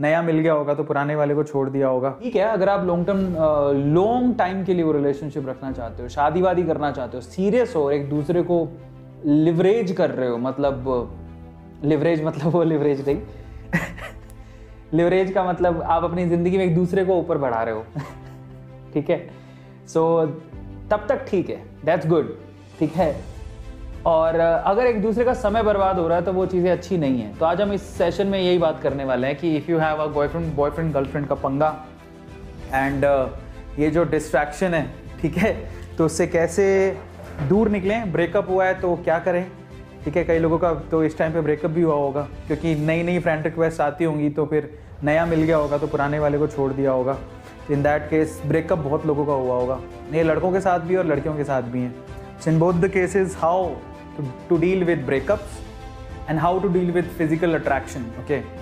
नया मिल गया होगा तो पुराने वाले को छोड़ दिया होगा। ठीक है, अगर आप लॉन्ग टाइम के लिए वो रिलेशनशिप रखना चाहते हो, शादी वादी करना चाहते हो, सीरियस हो, एक दूसरे को लिवरेज कर रहे हो, मतलब वो लिवरेज नहीं लिवरेज का मतलब आप अपनी ज़िंदगी में एक दूसरे को ऊपर बढ़ा रहे हो ठीक है, सो तब तक ठीक है, दैट्स गुड, ठीक है। और अगर एक दूसरे का समय बर्बाद हो रहा है तो वो चीज़ें अच्छी नहीं है। तो आज हम इस सेशन में यही बात करने वाले हैं कि if you have a boyfriend girlfriend का पंगा एंड ये जो डिस्ट्रैक्शन है, ठीक है, तो उससे कैसे दूर निकलें। ब्रेकअप हुआ है तो क्या करें, ठीक है, कई लोगों का तो इस टाइम पे ब्रेकअप भी हुआ होगा क्योंकि नई नई फ्रेंड रिक्वेस्ट आती होंगी, तो फिर नया मिल गया होगा तो पुराने वाले को छोड़ दिया होगा। इन दैट केस ब्रेकअप बहुत लोगों का हुआ होगा, ये लड़कों के साथ भी और लड़कियों के साथ भी है। So in both the cases how to deal with breakups and how to deal with physical attraction. Okay,